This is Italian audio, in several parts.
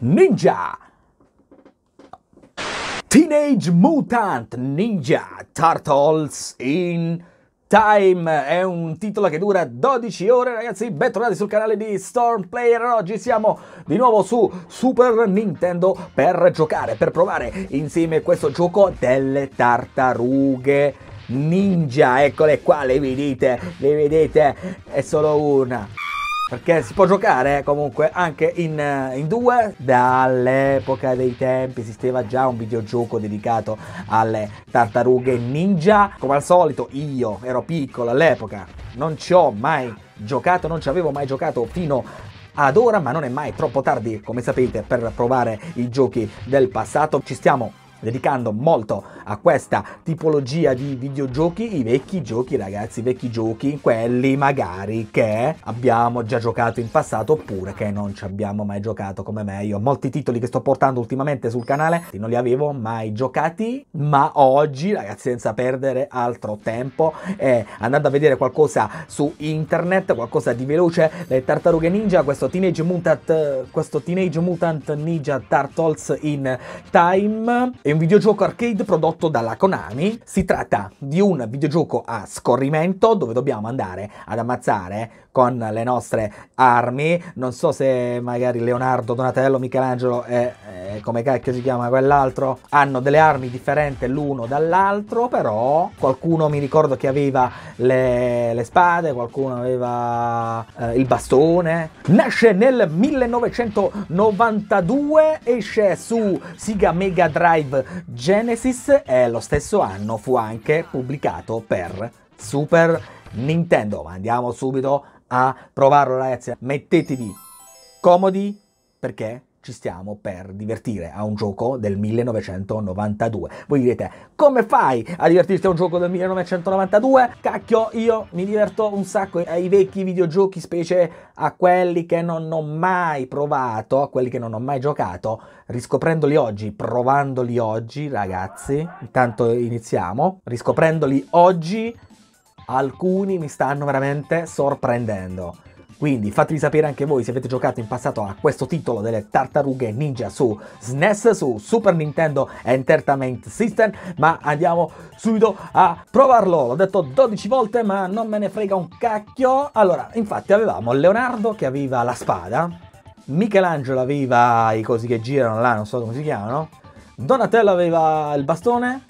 Ninja Teenage Mutant Ninja Turtles in Time è un titolo che dura 12 ore, ragazzi. Bentornati sul canale di Stormplayer. Oggi siamo di nuovo su Super Nintendo per giocare, per provare insieme questo gioco delle tartarughe ninja. Eccole qua, le vedete? Le vedete? È solo una, perché si può giocare comunque anche in due. Dall'epoca dei tempi esisteva già un videogioco dedicato alle tartarughe ninja. Come al solito io ero piccolo all'epoca, non ci ho mai giocato, non ci avevo mai giocato fino ad ora, ma non è mai troppo tardi, come sapete, per provare i giochi del passato. Ci stiamo dedicando molto a questa tipologia di videogiochi, i vecchi giochi, ragazzi, i vecchi giochi, quelli magari che abbiamo già giocato in passato oppure che non ci abbiamo mai giocato, come me. Io molti titoli che sto portando ultimamente sul canale non li avevo mai giocati, ma oggi, ragazzi, senza perdere altro tempo e andando a vedere qualcosa su internet, qualcosa di veloce, le tartarughe ninja, questo Teenage Mutant Ninja Turtles in Time è un videogioco arcade prodotto dalla Konami. Si tratta di un videogioco a scorrimento dove dobbiamo andare ad ammazzare con le nostre armi. Non so se magari Leonardo, Donatello, Michelangelo e come cacchio si chiama quell'altro hanno delle armi differenti l'uno dall'altro, però qualcuno mi ricordo che aveva le spade, qualcuno aveva il bastone. Nasce nel 1992, esce su Sega Mega Drive Genesis e lo stesso anno fu anche pubblicato per Super Nintendo. Ma andiamo subito a provarlo, ragazzi, mettetevi comodi perché ci stiamo per divertire a un gioco del 1992. Voi direte: come fai a divertirti a un gioco del 1992? Cacchio, io mi diverto un sacco ai vecchi videogiochi, specie a quelli che non ho mai provato, a quelli che non ho mai giocato, riscoprendoli oggi, provandoli oggi, ragazzi. Intanto iniziamo, riscoprendoli oggi, alcuni mi stanno veramente sorprendendo. Quindi fatemi sapere anche voi se avete giocato in passato a questo titolo delle tartarughe ninja su SNES, su Super Nintendo Entertainment System, ma andiamo subito a provarlo. L'ho detto 12 volte ma non me ne frega un cacchio. Allora, infatti avevamo Leonardo che aveva la spada, Michelangelo aveva i cosi che girano là, non so come si chiamano, Donatello aveva il bastone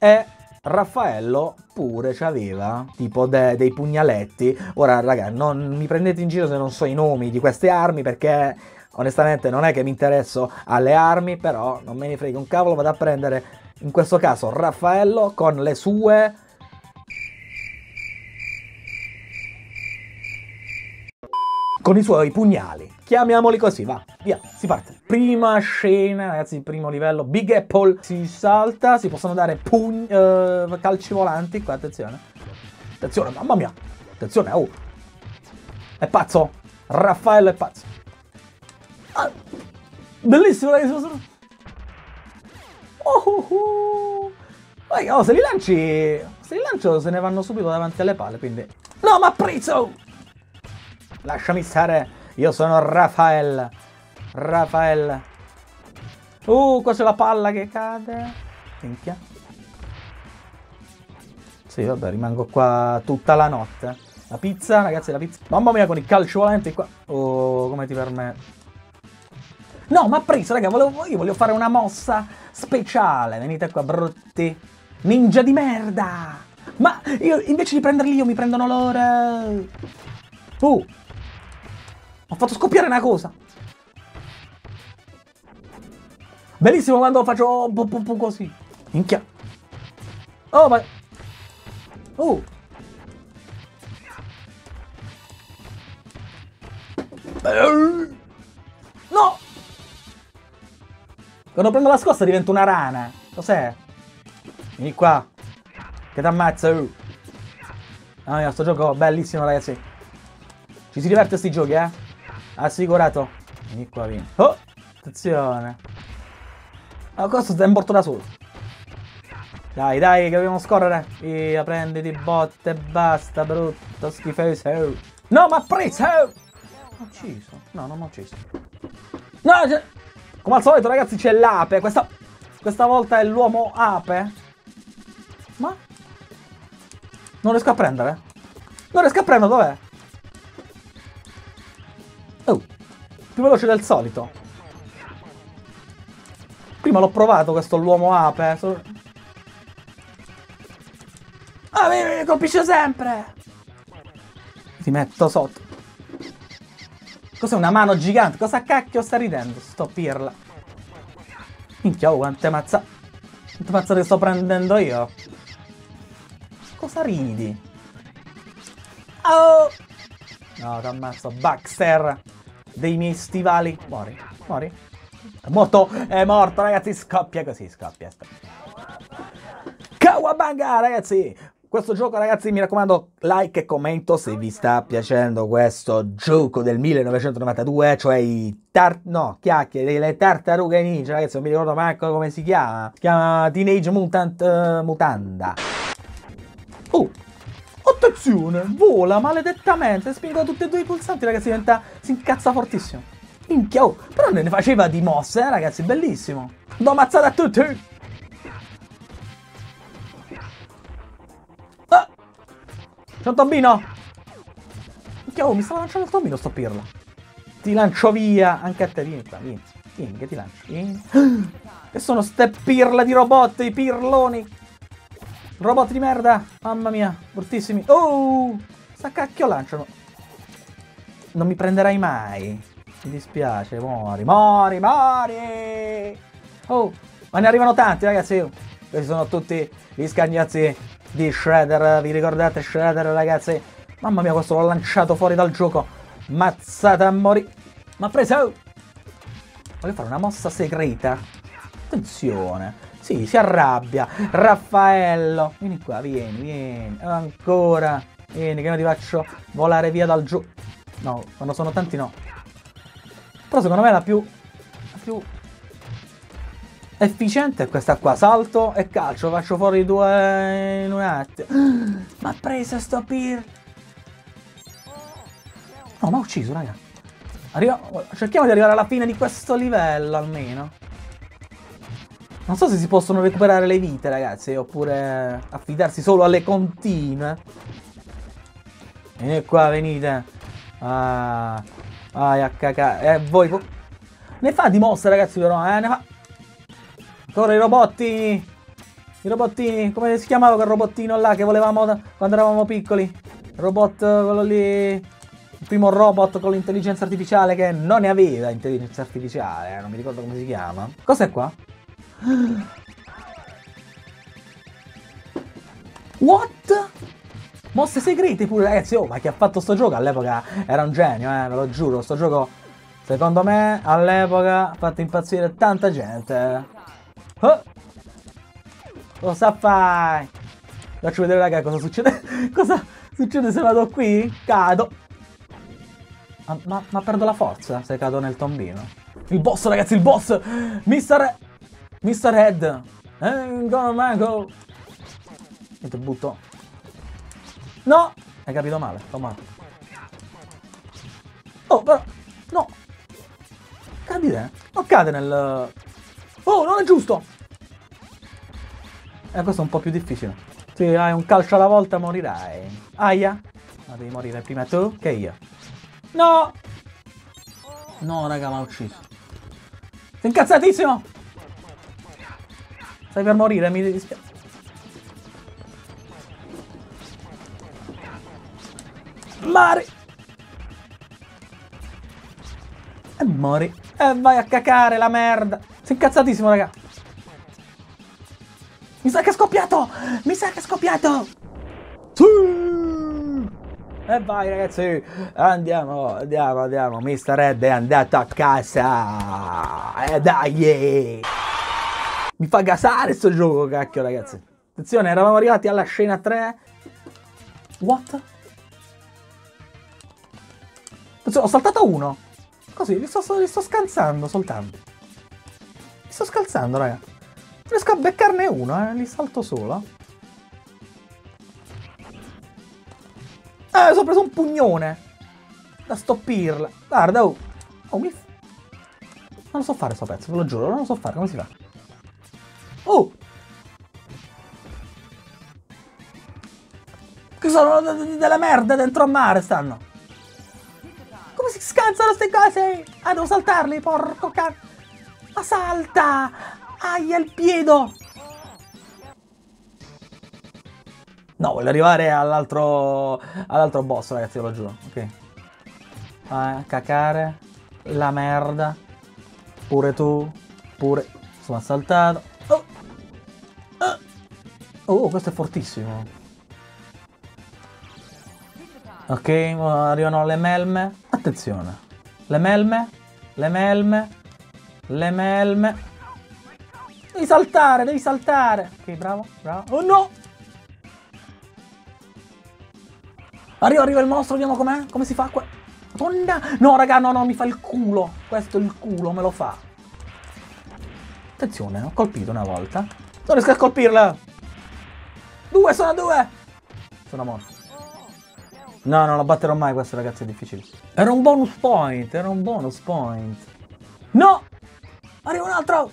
e Raffaello pure c'aveva tipo dei pugnaletti. Ora, raga, non mi prendete in giro se non so i nomi di queste armi, perché onestamente non è che mi interesso alle armi, però non me ne frega un cavolo. Vado a prendere in questo caso Raffaello con le sue... con i suoi pugnali, chiamiamoli così, va, via, si parte. Prima scena, ragazzi, primo livello, Big Apple, si salta, si possono dare calci volanti, qua, attenzione, attenzione, mamma mia, attenzione, oh, è pazzo, Raffaello è pazzo, ah, bellissimo, ragazzi, oh, se li lanci, se li lancio se ne vanno subito davanti alle palle, quindi, no, ma prizzo! Lasciami stare, io sono Raffaello. Raffaello. Qua c'è la palla che cade. Minchia. Sì, vabbè, rimango qua tutta la notte. La pizza, ragazzi, la pizza. Mamma mia, con i calci volanti qua. Oh, come ti permette? No, ma preso, raga, io voglio fare una mossa speciale. Venite qua, brutti. Ninja di merda. Ma io, invece di prenderli io, mi prendono loro. Ho fatto scoppiare una cosa. Bellissimo quando faccio così. Minchia. Oh, ma... oh. No. Quando prendo la scossa divento una rana. Cos'è? Vieni qua, che ti ammazza. Ah, mio, sto gioco bellissimo, ragazzi. Ci si diverte a sti giochi, eh? Assicurato. Vieni qua, vieni. Oh, attenzione. Ma questo è morto da solo. Dai, dai, che dobbiamo scorrere. Via, prenditi botte e basta, brutto schifoso. No, ma preso! Ho ucciso. No, non mi ho ucciso. No, Come al solito, ragazzi, c'è l'ape. Questa volta è l'uomo ape. Ma? Non riesco a prendere. Non riesco a prendere, dov'è? Oh, più veloce del solito. Prima l'ho provato questo l'uomo ape. Ah, mi colpisce sempre. Ti metto sotto. Cos'è, una mano gigante? Cosa cacchio sta ridendo? Sto pirla. Minchia, oh, quante mazzate sto prendendo io. Cosa ridi? Oh! No, ti ammazzo, Baxter dei miei stivali. Muori, muori. È morto, ragazzi, scoppia così, scoppia. Kawabanga, ragazzi! Questo gioco, ragazzi, mi raccomando, like e commento se vi sta piacendo questo gioco del 1992, cioè i le tartarughe ninja, ragazzi, non mi ricordo manco come si chiama. Si chiama Teenage Mutant Mutanda. Oh, attenzione, vola maledettamente, spingo tutti e due i pulsanti, ragazzi, diventa, si incazza fortissimo. Minchia, oh, però ne faceva di mosse, ragazzi, bellissimo. Do ammazzata a tutti. Ah, c'è un tombino. Minchia, oh, mi stava lanciando il tombino, sto pirla. Ti lancio via, anche a te, vieni qua, vieni, vieni che ti lancio. Vieni. Che sono ste pirla di robot, i pirloni. Robot di merda, mamma mia, bruttissimi. Oh, sta cacchio lanciano. Non mi prenderai mai. Mi dispiace, mori, mori, mori. Oh, ma ne arrivano tanti, ragazzi. Questi sono tutti gli scagnazzi di Shredder. Vi ricordate Shredder, ragazzi? Mamma mia, questo l'ho lanciato fuori dal gioco. Mazzata a mori. Ma preso. Voglio fare una mossa segreta. Attenzione. Sì, si arrabbia. Raffaello. Vieni qua, vieni, vieni. Ancora. Vieni, che non ti faccio volare via dal giù. No, quando sono tanti no. Però secondo me la più efficiente è questa qua. Salto e calcio. Faccio fuori due in un attimo. Ma ha preso sto pir. No, ma ha ucciso, raga. Cerchiamo di arrivare alla fine di questo livello, almeno. Non so se si possono recuperare le vite, ragazzi, oppure affidarsi solo alle continue. Venite qua, venite. Ah, vai a cacare. Voi... Ne fa di mosse, ragazzi, però, ne fa... Ancora i robottini. I robottini. Come si chiamava quel robottino là che volevamo quando eravamo piccoli? Il robot, quello lì... Il primo robot con l'intelligenza artificiale che non ne aveva intelligenza artificiale. Non mi ricordo come si chiama. Cos'è qua? What? Mosse segrete pure, ragazzi. Oh, ma chi ha fatto sto gioco all'epoca era un genio, ve lo giuro. Sto gioco, secondo me, all'epoca ha fatto impazzire tanta gente. Oh. Cosa fai? Faccio vedere, raga, cosa succede. Cosa succede se vado qui? Cado. Ma perdo la forza se cado nel tombino. Il boss, ragazzi, il boss. Mr. Head. Go. E ti butto. No! Hai capito male, sto male. Oh, però... No! Cadi te. Non cade nel... Oh, non è giusto! Questo è un po' più difficile. Se hai un calcio alla volta morirai. Aia! Ma devi morire prima tu che io. No! No, raga, mi ha ucciso. Sei incazzatissimo! Stai per morire, mi dispiace. Mari! E mori. E vai a cacare la merda. Sei incazzatissimo, raga. Mi sa che è scoppiato! Mi sa che è scoppiato! Sì! E vai, ragazzi. Andiamo, andiamo, andiamo. Mr. Red è andato a casa. E dai! Mi fa gasare sto gioco, cacchio, ragazzi. Attenzione, eravamo arrivati alla scena 3. What? Attenzione, ho saltato uno. Così, li sto scansando soltanto. Li sto scalzando, raga. Non riesco a beccarne uno, li salto solo. Mi sono preso un pugnone. Da sto pirla. Guarda, oh. Oh, mi... Non lo so fare sto pezzo, ve lo giuro, non lo so fare, come si fa? Oh! Che sono della merda dentro a mare stanno! Come si scansano ste cose? Ah, devo saltarli, porco cazzo! Ma salta! Aia il piedo! No, voglio arrivare all'altro boss, ragazzi, ve lo giuro, ok. Cacare, la merda, pure tu, pure... sono assaltato. Oh. Oh, questo è fortissimo. Ok, arrivano le melme. Attenzione, le melme, le melme, le melme. Devi saltare, devi saltare. Ok, bravo, bravo. Oh no! Arriva il mostro, vediamo com'è, come si fa qua. Madonna! No, raga, no, no, mi fa il culo. Questo è il culo, me lo fa. Attenzione, ho colpito una volta. Non riesco a colpirla. Due, sono due. Sono morto. No, non lo batterò mai questo, ragazzi, è difficile. Era un bonus point, era un bonus point. No! Arriva un altro!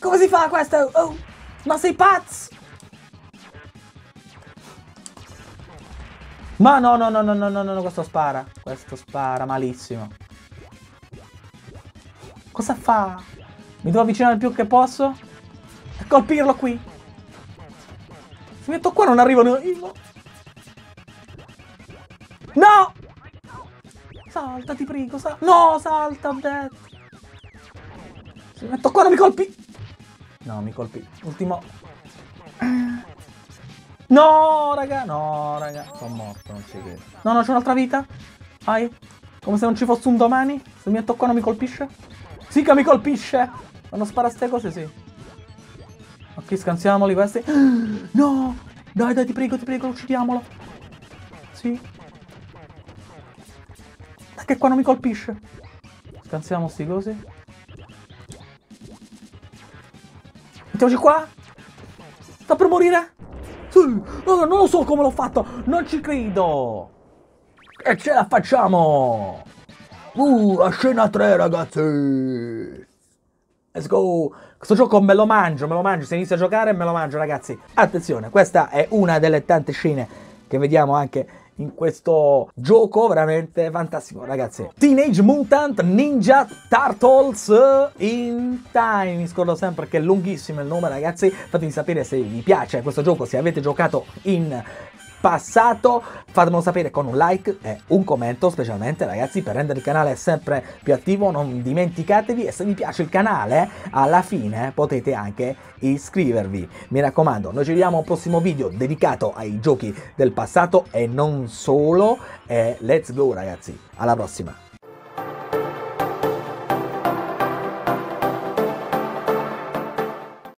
Come si fa questo? Oh! Ma sei pazzo! Ma no, no, no, no, no, no, no, questo spara. Questo spara malissimo. Cosa fa? Mi devo avvicinare il più che posso e colpirlo qui. Se metto qua non arrivo. No! Salta, ti prego, salta. No, salta, ho detto. Se metto qua non mi colpi. No, mi colpi. Ultimo. No, raga, no, raga. Sono morto, non ci credo. No, no, c'è un'altra vita. Vai. Come se non ci fosse un domani. Se mi metto qua non mi colpisce. Sì che mi colpisce. Quando spara ste cose, sì. Ok, scansiamoli questi. No. Dai, dai, ti prego, uccidiamolo. Sì. Dai che qua non mi colpisce. Scansiamo sti cosi. Mettiamoci qua. Sta per morire. No, non lo so come l'ho fatto, non ci credo. E ce la facciamo. A scena 3, ragazzi. Let's go. Questo gioco me lo mangio, se inizio a giocare me lo mangio, ragazzi. Attenzione, questa è una delle tante scene che vediamo anche in questo gioco veramente fantastico, ragazzi. Teenage Mutant Ninja Turtles in Time. Mi scordo sempre che è lunghissimo il nome, ragazzi. Fatemi sapere se vi piace questo gioco, se avete giocato in passato, fatemelo sapere con un like e un commento, specialmente, ragazzi, per rendere il canale sempre più attivo. Non dimenticatevi, e se vi piace il canale alla fine potete anche iscrivervi, mi raccomando. Noi ci vediamo al prossimo video dedicato ai giochi del passato e non solo, e let's go, ragazzi, alla prossima.